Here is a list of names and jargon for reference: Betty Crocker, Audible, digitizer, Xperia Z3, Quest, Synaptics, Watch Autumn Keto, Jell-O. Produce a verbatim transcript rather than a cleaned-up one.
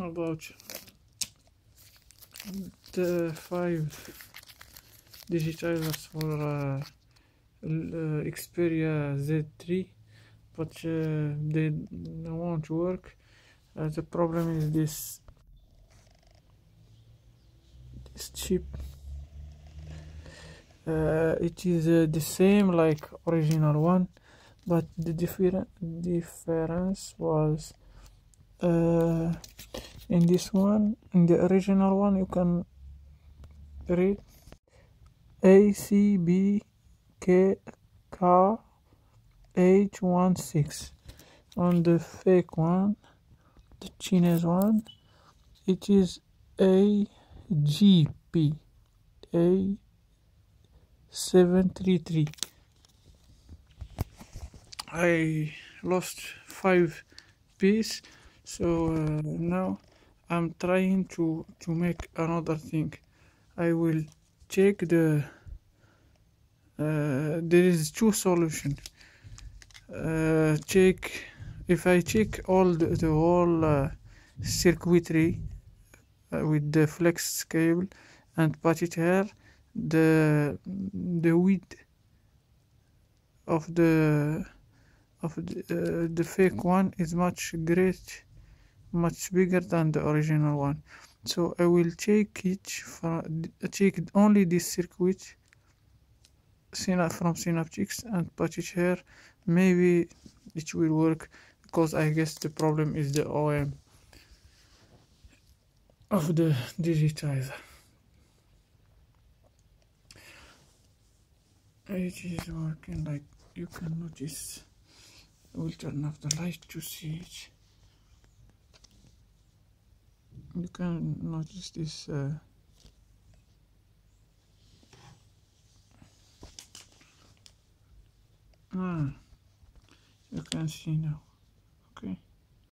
about the five digitizers for uh, Xperia Z three, but uh, they won't work. Uh, the problem is this this chip. Uh, it is uh, the same like original one, but the different difference was uh, in this one. In the original one, you can read A C B K K H one six. On the fake one, the Chinese one, it is A G P A seven three three. I lost five pieces, so uh, now I'm trying to to make another thing. I will check the uh, there is two solutions. Uh, check if I check all the, the whole uh, circuitry uh, with the flex cable and put it here, the the width of the of the, uh, the fake one is much great much bigger than the original one, so I will check it for check only this circuit from Synaptics and put it here. Maybe it will work, because I guess the problem is the O M of the digitizer. It is working, like you can notice. I will turn off the light to see it. You can notice this uh, ah, you can see now.